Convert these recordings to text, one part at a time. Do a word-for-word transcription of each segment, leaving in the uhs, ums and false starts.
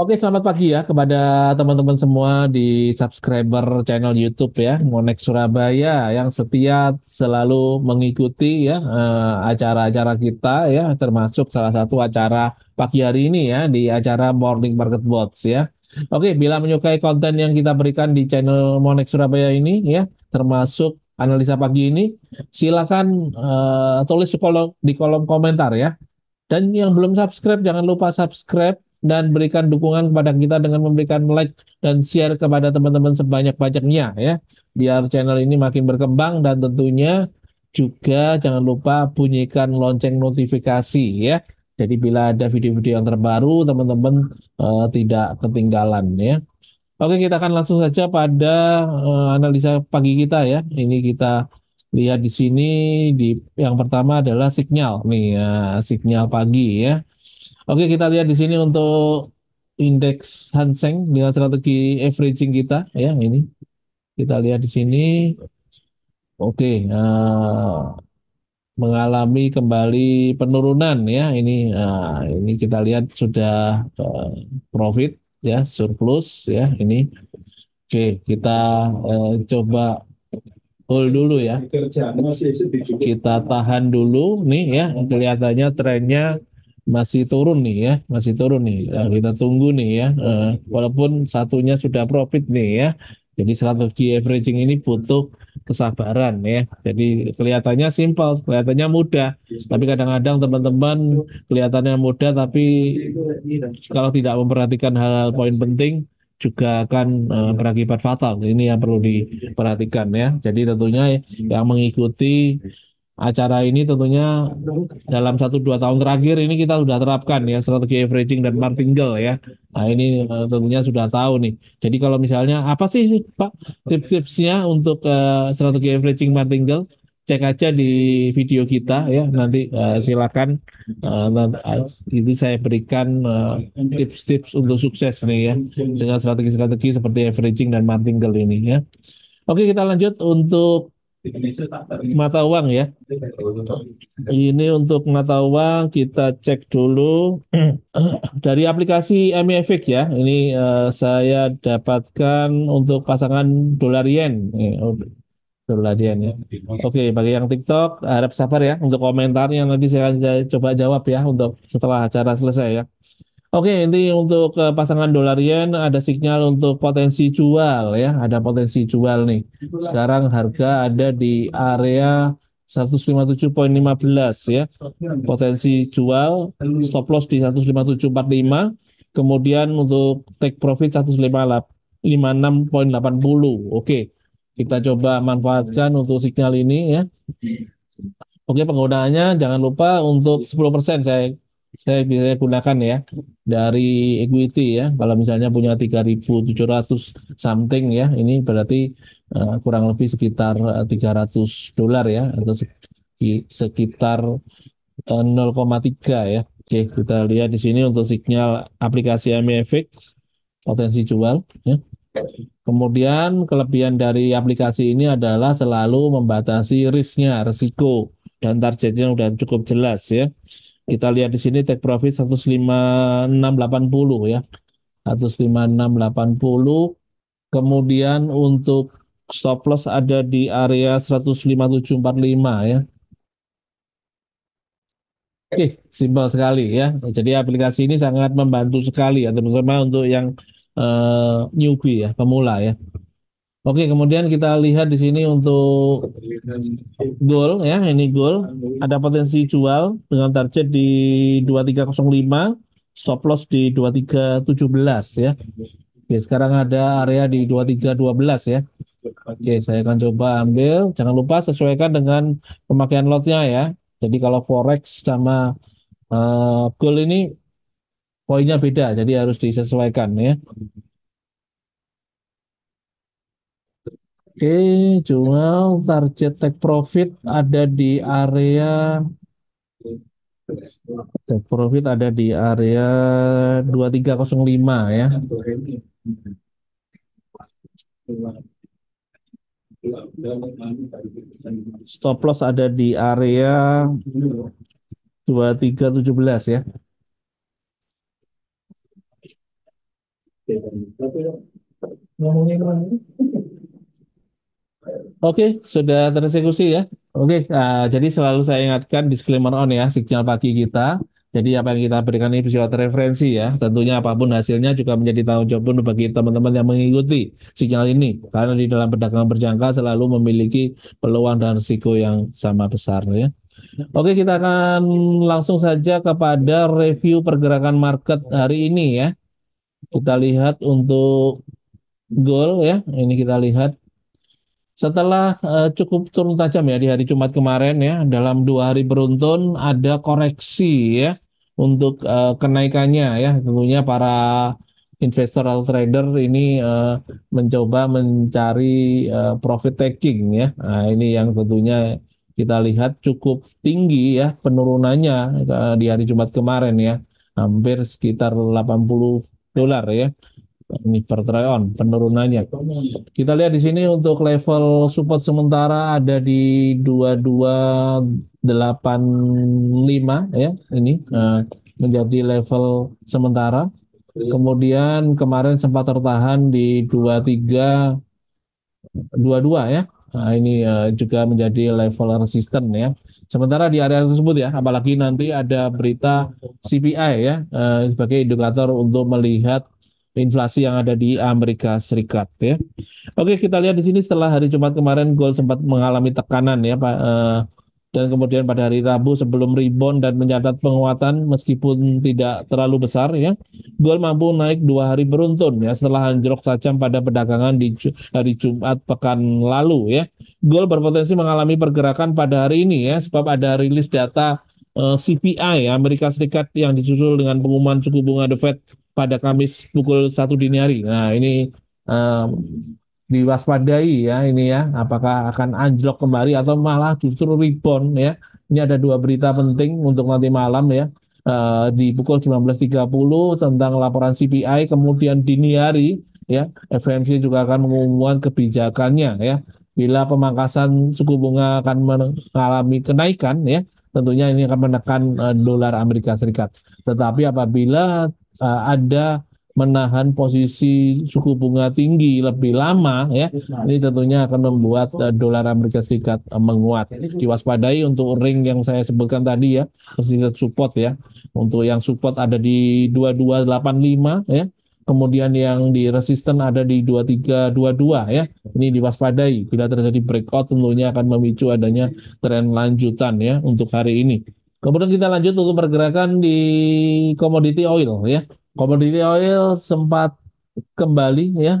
Oke, selamat pagi ya kepada teman-teman semua di subscriber channel YouTube ya, Monex Surabaya yang setia selalu mengikuti ya acara-acara kita ya, termasuk salah satu acara pagi hari ini ya di acara Morning Market Box ya. Oke, bila menyukai konten yang kita berikan di channel Monex Surabaya ini ya, termasuk analisa pagi ini, silakan uh, tulis di kolom, di kolom komentar ya. Dan yang belum subscribe jangan lupa subscribe dan berikan dukungan kepada kita dengan memberikan like dan share kepada teman-teman sebanyak-banyaknya ya, biar channel ini makin berkembang. Dan tentunya juga jangan lupa bunyikan lonceng notifikasi ya, jadi bila ada video-video yang terbaru teman-teman uh, tidak ketinggalan ya. Oke, kita akan langsung saja pada uh, analisa pagi kita ya. Ini kita lihat di sini, di yang pertama adalah sinyal nih ya, sinyal pagi ya. Oke, kita lihat di sini untuk indeks Hanseng dengan strategi averaging kita ya, ini kita lihat di sini. Oke, uh, mengalami kembali penurunan ya. Ini uh, ini kita lihat sudah uh, profit ya, surplus ya ini. Oke, kita uh, coba hold dulu ya. Kita tahan dulu nih ya. Kelihatannya trennya masih turun nih ya, masih turun nih. Nah, kita tunggu nih ya, uh, walaupun satunya sudah profit nih ya. Jadi strategi averaging ini butuh kesabaran ya. Jadi kelihatannya simpel, kelihatannya mudah, tapi kadang-kadang teman-teman kelihatannya mudah, tapi kalau tidak memperhatikan hal-hal poin penting juga akan uh, berakibat fatal. Ini yang perlu diperhatikan ya. Jadi tentunya yang mengikuti acara ini tentunya dalam satu dua tahun terakhir ini kita sudah terapkan ya strategi averaging dan martingale ya. Nah, ini uh, tentunya sudah tahu nih. Jadi kalau misalalnya apa sih Pak tips-tipsnya untuk uh, strategi averaging martingale, cek aja di video kita ya. Nanti uh, silakan uh, itu saya berikan tips-tips uh, untuk sukses nih ya dengan strategi-strategi seperti averaging dan martingale ini ya. Oke, kita lanjut untuk mata uang ya. Ini untuk mata uang kita cek dulu dari aplikasi M F X ya. Ini uh, saya dapatkan untuk pasangan dolar yen. Oh, dolar yen ya. Oke, bagi yang TikTok harap sabar ya untuk komentarnya, nanti saya akan coba jawab ya untuk setelah acara selesai ya. Oke, ini untuk uh, pasangan dolar yen ada sinyal untuk potensi jual ya, ada potensi jual nih. Sekarang harga ada di area seratus lima puluh tujuh koma lima belas ya. Potensi jual stop loss di seratus lima puluh tujuh koma empat lima. Kemudian untuk take profit seratus lima puluh enam koma delapan nol. Oke. Kita coba manfaatkan untuk sinyal ini ya. Oke, penggunaannya jangan lupa untuk sepuluh persen saya saya biasanya gunakan ya dari equity ya. Kalau misalnya punya tiga ribu tujuh ratus something ya, ini berarti uh, kurang lebih sekitar tiga ratus dolar ya, atau sekitar uh, nol koma tiga ya. Oke, kita lihat di sini untuk sinyal aplikasi M F X potensi jual ya. Kemudian kelebihan dari aplikasi ini adalah selalu membatasi risknya, resiko dan targetnya udah cukup jelas ya. Kita lihat di sini take profit seratus lima puluh enam koma delapan nol ya. seratus lima puluh enam koma delapan nol. Kemudian untuk stop loss ada di area seratus lima puluh tujuh koma empat lima ya. Oke, simpel sekali ya. Jadi aplikasi ini sangat membantu sekali ya, terutama untuk yang uh, newbie ya, pemula ya. Oke, kemudian kita lihat di sini untuk gold ya, ini gold ada potensi jual dengan target di dua tiga nol lima, stop loss di dua tiga satu tujuh ya. Oke, sekarang ada area di dua tiga satu dua ya. Oke, saya akan coba ambil. Jangan lupa sesuaikan dengan pemakaian lotnya ya. Jadi kalau forex sama uh, gold ini poinnya beda, jadi harus disesuaikan ya. Oke, okay, jual target take profit ada di area take profit ada di area dua tiga nol lima ya. Stop loss ada di area dua tiga satu tujuh ya. Oke, sudah tereksekusi ya. Oke, uh, jadi selalu saya ingatkan disclaimer on ya, sinyal pagi kita. Jadi apa yang kita berikan ini bersifat referensi ya. Tentunya apapun hasilnya juga menjadi tanggung jawab penuh bagi teman-teman yang mengikuti sinyal ini. Karena di dalam perdagangan berjangka selalu memiliki peluang dan risiko yang sama besar ya. Oke, kita akan langsung saja kepada review pergerakan market hari ini ya. Kita lihat untuk gold ya. Ini kita lihat. Setelah uh, cukup turun tajam ya di hari Jumat kemarin ya, dalam dua hari beruntun ada koreksi ya untuk uh, kenaikannya ya. Tentunya para investor atau trader ini uh, mencoba mencari uh, profit taking ya. Nah, ini yang tentunya kita lihat cukup tinggi ya penurunannya uh, di hari Jumat kemarin ya, hampir sekitar delapan puluh dolar ya. Ini per triliun penurunannya. Kita lihat di sini untuk level support sementara ada di dua dua delapan lima ya. Ini uh, menjadi level sementara. Kemudian kemarin sempat tertahan di dua tiga dua dua ya. Nah, ini uh, juga menjadi level resisten ya. Sementara di area tersebut ya, apalagi nanti ada berita C P I ya uh, sebagai indikator untuk melihat inflasi yang ada di Amerika Serikat ya. Oke, kita lihat di sini setelah hari Jumat kemarin gold sempat mengalami tekanan ya Pak, eh, dan kemudian pada hari Rabu sebelum rebound dan mencatat penguatan meskipun tidak terlalu besar ya. Gold mampu naik dua hari beruntun ya setelah anjlok tajam pada perdagangan di hari Jumat pekan lalu ya. Gold berpotensi mengalami pergerakan pada hari ini ya sebab ada rilis data eh, C P I Amerika Serikat yang disusul dengan pengumuman suku bunga The Fed pada Kamis pukul satu dini hari. Nah, ini um, diwaspadai ya ini ya, apakah akan anjlok kembali atau malah justru rebound ya. Ini ada dua berita penting untuk nanti malam ya. Uh, di pukul sembilan belas tiga puluh tentang laporan C P I, kemudian dini hari ya F O M C juga akan mengumumkan kebijakannya ya. Bila pemangkasan suku bunga akan mengalami kenaikan ya, tentunya ini akan menekan uh, dolar Amerika Serikat. Tetapi apabila ada menahan posisi suku bunga tinggi lebih lama ya, ini tentunya akan membuat dolar Amerika Serikat menguat. Diwaspadai untuk ring yang saya sebutkan tadi ya, resistance support ya. Untuk yang support ada di dua dua delapan lima ya. Kemudian yang di resisten ada di dua tiga dua dua ya. Ini diwaspadai, bila terjadi breakout tentunya akan memicu adanya tren lanjutan ya untuk hari ini. Kemudian kita lanjut untuk pergerakan di komoditi oil ya. Komoditi oil sempat kembali ya,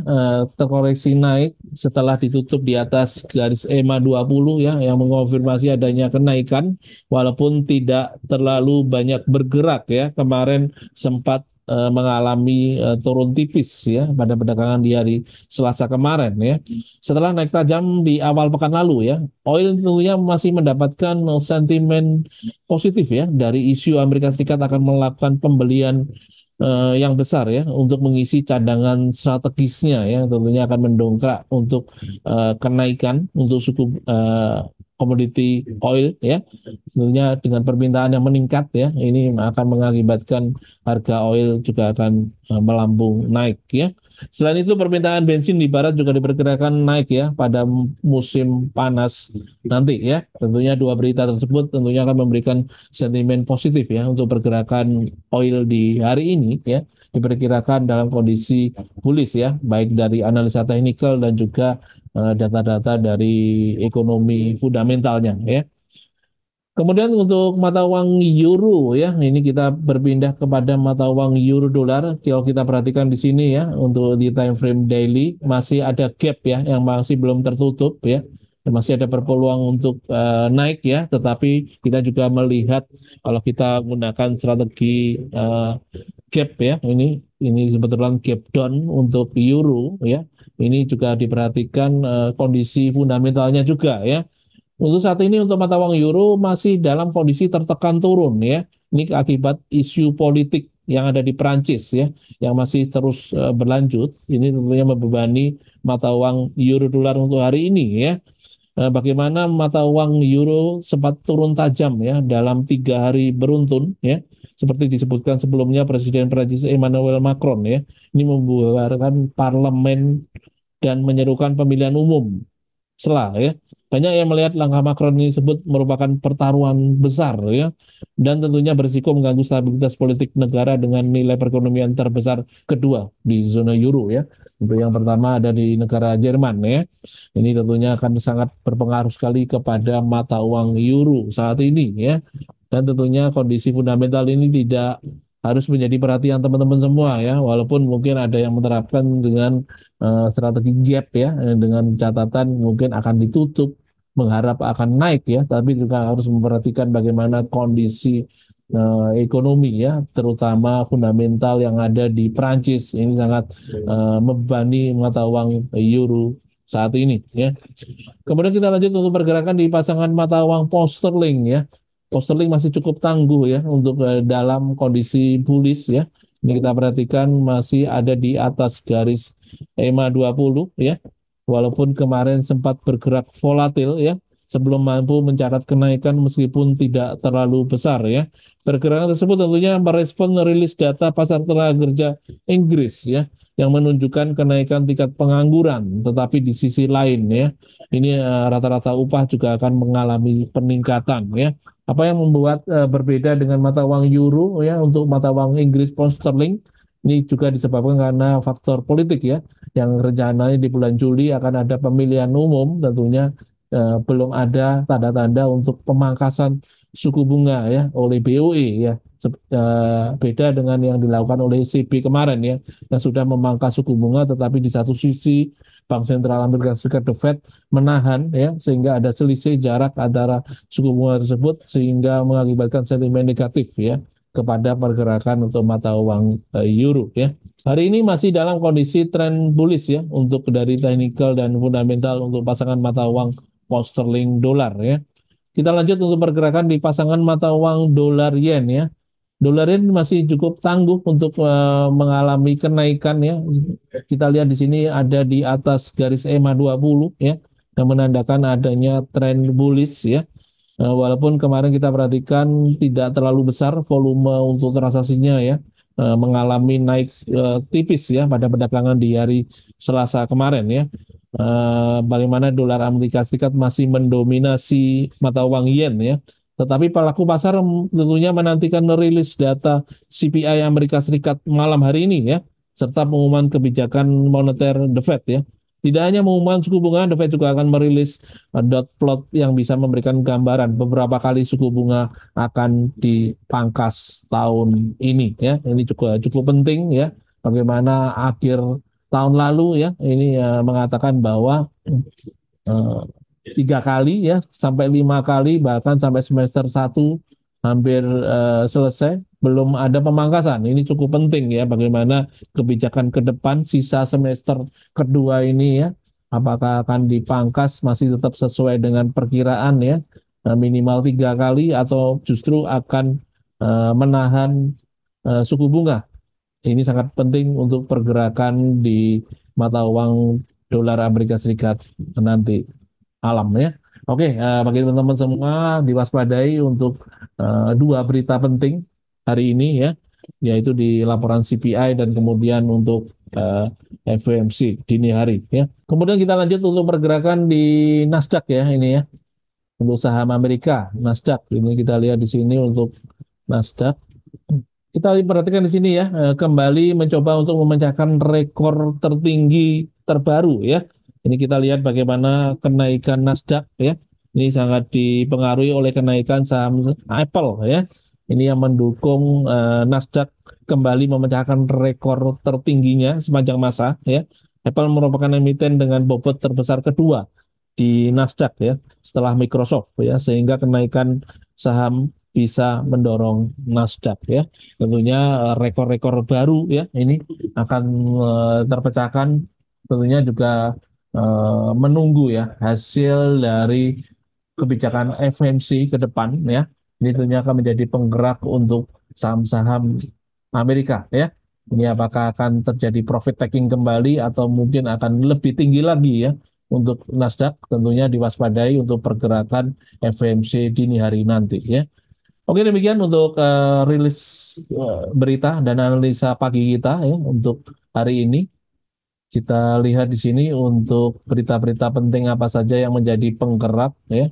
terkoreksi naik setelah ditutup di atas garis E M A dua puluh ya, yang mengonfirmasi adanya kenaikan walaupun tidak terlalu banyak bergerak ya. Kemarin sempat uh, mengalami uh, turun tipis ya pada perdagangan di hari Selasa kemarin ya. Setelah naik tajam di awal pekan lalu ya, oil tentunya masih mendapatkan sentimen positif ya dari isu Amerika Serikat akan melakukan pembelian uh, yang besar ya untuk mengisi cadangan strategisnya ya, tentunya akan mendongkrak untuk uh, kenaikan untuk suku uh, komoditi oil ya. Tentunya dengan permintaan yang meningkat ya, ini akan mengakibatkan harga oil juga akan uh, melambung naik ya. Selain itu permintaan bensin di barat juga diperkirakan naik ya pada musim panas nanti ya. Tentunya dua berita tersebut tentunya akan memberikan sentimen positif ya untuk pergerakan oil di hari ini ya. Diperkirakan dalam kondisi bullish ya, baik dari analisa teknikal dan juga data-data uh, dari ekonomi fundamentalnya ya. Kemudian untuk mata uang euro ya, ini kita berpindah kepada mata uang euro dolar. Kalau kita perhatikan di sini ya, untuk di time frame daily masih ada gap ya yang masih belum tertutup ya. Masih ada berpeluang untuk uh, naik ya, tetapi kita juga melihat kalau kita menggunakan strategi uh, gap ya, ini ini sebetulnya gap down untuk euro ya. Ini juga diperhatikan uh, kondisi fundamentalnya juga ya. Untuk saat ini untuk mata uang euro masih dalam kondisi tertekan turun ya. Ini akibat isu politik yang ada di Perancis ya, yang masih terus uh, berlanjut. Ini tentunya membebani mata uang euro dolar untuk hari ini ya. Uh, bagaimana mata uang euro sempat turun tajam ya dalam tiga hari beruntun ya. Seperti disebutkan sebelumnya, Presiden Prancis Emmanuel Macron ya, ini membubarkan parlemen dan menyerukan pemilihan umum sela ya. Banyak yang melihat langkah Macron ini disebut merupakan pertaruhan besar ya, dan tentunya berisiko mengganggu stabilitas politik negara dengan nilai perekonomian terbesar kedua di zona euro ya. Yang pertama ada di negara Jerman ya. Ini tentunya akan sangat berpengaruh sekali kepada mata uang euro saat ini ya. Dan tentunya kondisi fundamental ini tidak harus menjadi perhatian teman-teman semua ya, walaupun mungkin ada yang menerapkan dengan uh, strategi gap ya, dengan catatan mungkin akan ditutup, mengharap akan naik ya, tapi juga harus memperhatikan bagaimana kondisi uh, ekonomi ya, terutama fundamental yang ada di Prancis ini sangat uh, membebani mata uang euro saat ini ya. Kemudian kita lanjut untuk pergerakan di pasangan mata uang pound sterling ya. Pound sterling masih cukup tangguh ya untuk eh, dalam kondisi bullish ya. Ini kita perhatikan masih ada di atas garis E M A dua puluh ya. Walaupun kemarin sempat bergerak volatil ya, sebelum mampu mencatat kenaikan meskipun tidak terlalu besar ya. Pergerakan tersebut tentunya merespon rilis data pasar tenaga kerja Inggris ya, yang menunjukkan kenaikan tingkat pengangguran, tetapi di sisi lain ya, ini uh, rata-rata upah juga akan mengalami peningkatan ya. Apa yang membuat uh, berbeda dengan mata uang euro ya, untuk mata uang Inggris pound sterling ini juga disebabkan karena faktor politik ya, yang rencananya di bulan Juli akan ada pemilihan umum, tentunya uh, belum ada tanda-tanda untuk pemangkasan suku bunga ya oleh B O E ya. Beda dengan yang dilakukan oleh E C B kemarin ya, yang sudah memangkas suku bunga, tetapi di satu sisi Bank Sentral Amerika Serikat The Fed menahan ya, sehingga ada selisih jarak antara suku bunga tersebut sehingga mengakibatkan sentimen negatif ya kepada pergerakan untuk mata uang euro ya. Hari ini masih dalam kondisi tren bullish ya untuk dari technical dan fundamental untuk pasangan mata uang pound sterling dolar ya. Kita lanjut untuk pergerakan di pasangan mata uang dolar yen ya. Dolar yen masih cukup tangguh untuk uh, mengalami kenaikan ya. Kita lihat di sini ada di atas garis E M A dua puluh ya, yang menandakan adanya tren bullish ya. Uh, walaupun kemarin kita perhatikan tidak terlalu besar volume untuk transaksinya ya, uh, mengalami naik uh, tipis ya pada perdagangan di hari Selasa kemarin ya. Uh, bagaimana dolar Amerika Serikat masih mendominasi mata uang yen ya. Tetapi pelaku pasar tentunya menantikan rilis data C P I Amerika Serikat malam hari ini ya, serta pengumuman kebijakan moneter The Fed ya. Tidak hanya pengumuman suku bunga, The Fed juga akan merilis dot plot yang bisa memberikan gambaran beberapa kali suku bunga akan dipangkas tahun ini ya. Ini cukup cukup penting ya. Bagaimana akhir tahun lalu ya, ini ya, mengatakan bahwa eh, tiga kali ya, sampai lima kali, bahkan sampai semester satu hampir uh, selesai, belum ada pemangkasan. Ini cukup penting ya, bagaimana kebijakan ke depan sisa semester kedua ini ya, apakah akan dipangkas masih tetap sesuai dengan perkiraan ya, minimal tiga kali atau justru akan uh, menahan uh, suku bunga. Ini sangat penting untuk pergerakan di mata uang dolar Amerika Serikat nanti malam ya. Oke, uh, bagi teman-teman semua diwaspadai untuk uh, dua berita penting hari ini ya, yaitu di laporan C P I dan kemudian untuk uh, F O M C dini hari ya. Kemudian kita lanjut untuk pergerakan di Nasdaq ya, ini ya. Untuk saham Amerika, Nasdaq ini kita lihat di sini untuk Nasdaq. Kita perhatikan di sini ya, uh, kembali mencoba untuk memecahkan rekor tertinggi terbaru ya. Ini kita lihat bagaimana kenaikan Nasdaq ya. Ini sangat dipengaruhi oleh kenaikan saham Apple ya. Ini yang mendukung uh, Nasdaq kembali memecahkan rekor tertingginya sepanjang masa ya. Apple merupakan emiten dengan bobot terbesar kedua di Nasdaq ya, setelah Microsoft ya, sehingga kenaikan saham bisa mendorong Nasdaq ya. Tentunya rekor-rekor baru ya, ini akan uh, terpecahkan, tentunya juga menunggu ya hasil dari kebijakan F O M C ke depan ya. Ini tentunya akan menjadi penggerak untuk saham-saham Amerika ya. Ini apakah akan terjadi profit taking kembali atau mungkin akan lebih tinggi lagi ya untuk Nasdaq, tentunya diwaspadai untuk pergerakan F O M C dini hari nanti ya. Oke, demikian untuk uh, rilis uh, berita dan analisa pagi kita ya untuk hari ini. Kita lihat di sini untuk berita-berita penting apa saja yang menjadi penggerak ya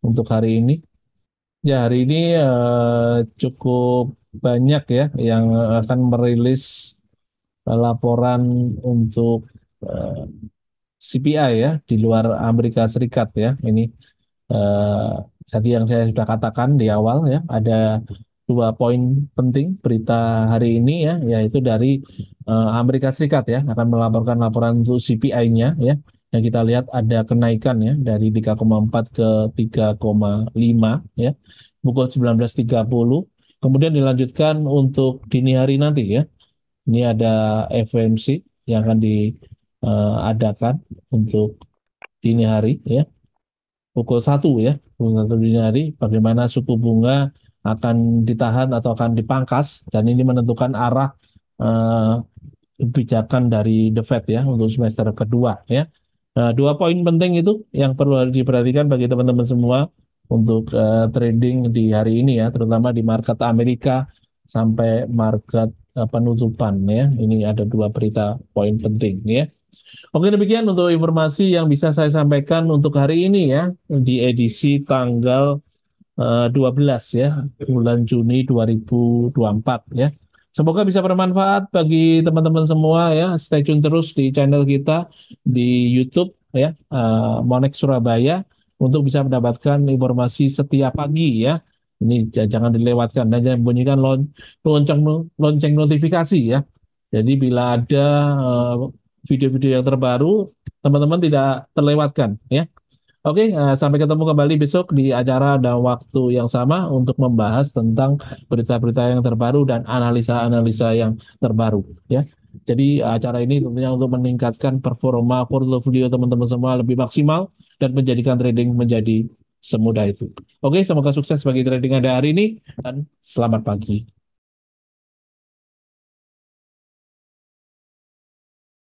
untuk hari ini. Ya, hari ini uh, cukup banyak ya yang akan merilis uh, laporan untuk uh, C P I ya di luar Amerika Serikat ya. Ini uh, tadi yang saya sudah katakan di awal ya, ada dua poin penting berita hari ini ya, yaitu dari uh, Amerika Serikat ya, akan melaporkan laporan untuk C P I-nya ya. Yang kita lihat ada kenaikan ya, dari tiga koma empat ke tiga koma lima ya, pukul sembilan belas tiga puluh. Kemudian dilanjutkan untuk dini hari nanti ya. Ini ada F O M C yang akan diadakan uh, untuk dini hari ya. Pukul satu ya, pukul satu dini hari, bagaimana suku bunga akan ditahan atau akan dipangkas, dan ini menentukan arah uh, kebijakan dari The Fed ya untuk semester kedua ya. Nah, dua poin penting itu yang perlu harus diperhatikan bagi teman-teman semua untuk uh, trading di hari ini ya, terutama di market Amerika sampai market uh, penutupan ya. Ini ada dua berita poin penting ya. Oke, demikian untuk informasi yang bisa saya sampaikan untuk hari ini ya, di edisi tanggal uh, dua belas ya, bulan Juni dua ribu dua puluh empat ya. Semoga bisa bermanfaat bagi teman-teman semua ya. Stay tune terus di channel kita di YouTube ya, uh, Monex Surabaya, untuk bisa mendapatkan informasi setiap pagi ya. Ini jangan dilewatkan dan jangan bunyikan lon lonceng lonceng notifikasi ya. Jadi bila ada uh, video-video yang terbaru, teman-teman tidak terlewatkan ya. Oke, uh, sampai ketemu kembali besok di acara dan waktu yang sama untuk membahas tentang berita-berita yang terbaru dan analisa-analisa yang terbaru ya. Jadi uh, acara ini tentunya untuk meningkatkan performa portofolio teman-teman semua lebih maksimal dan menjadikan trading menjadi semudah itu. Oke, semoga sukses bagi trading Anda hari ini dan selamat pagi.